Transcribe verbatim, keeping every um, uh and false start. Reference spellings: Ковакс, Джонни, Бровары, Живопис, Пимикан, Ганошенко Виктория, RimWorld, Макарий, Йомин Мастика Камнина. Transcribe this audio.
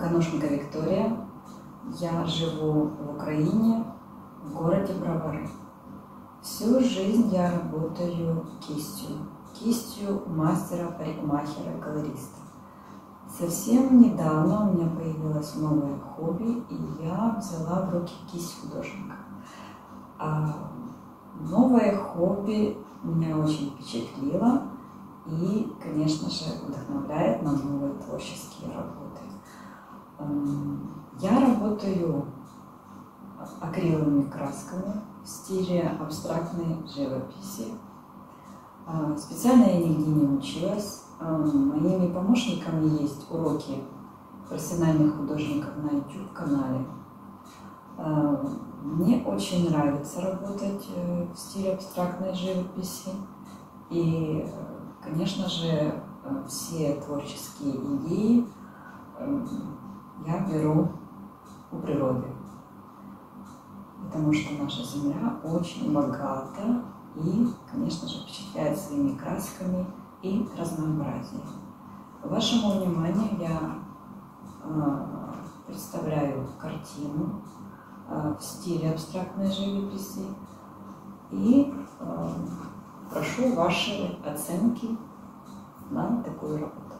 Ганошенко Виктория. Я живу в Украине, в городе Бровары. Всю жизнь я работаю кистью, кистью мастера, парикмахера, колориста. Совсем недавно у меня появилось новое хобби, и я взяла в руки кисть художника. А новое хобби меня очень впечатлило и, конечно же, вдохновляет на новые творческие работы. Я работаю акриловыми красками в стиле абстрактной живописи. Специально я нигде не училась. Моими помощниками есть уроки профессиональных художников на ютуб канале. Мне очень нравится работать в стиле абстрактной живописи. И, конечно же, все творческие идеи я беру у природы. Потому что наша земля очень богата и, конечно же, впечатляет своими красками и разнообразием. Вашему вниманию я э, представляю картину э, в стиле абстрактной живописи и э, прошу ваши оценки на такую работу.